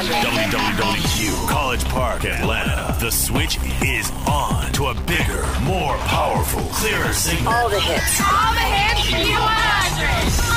WWWQ, College Park, Atlanta. The switch is on to a bigger, more powerful, clearer signal. All the hits. All the hits.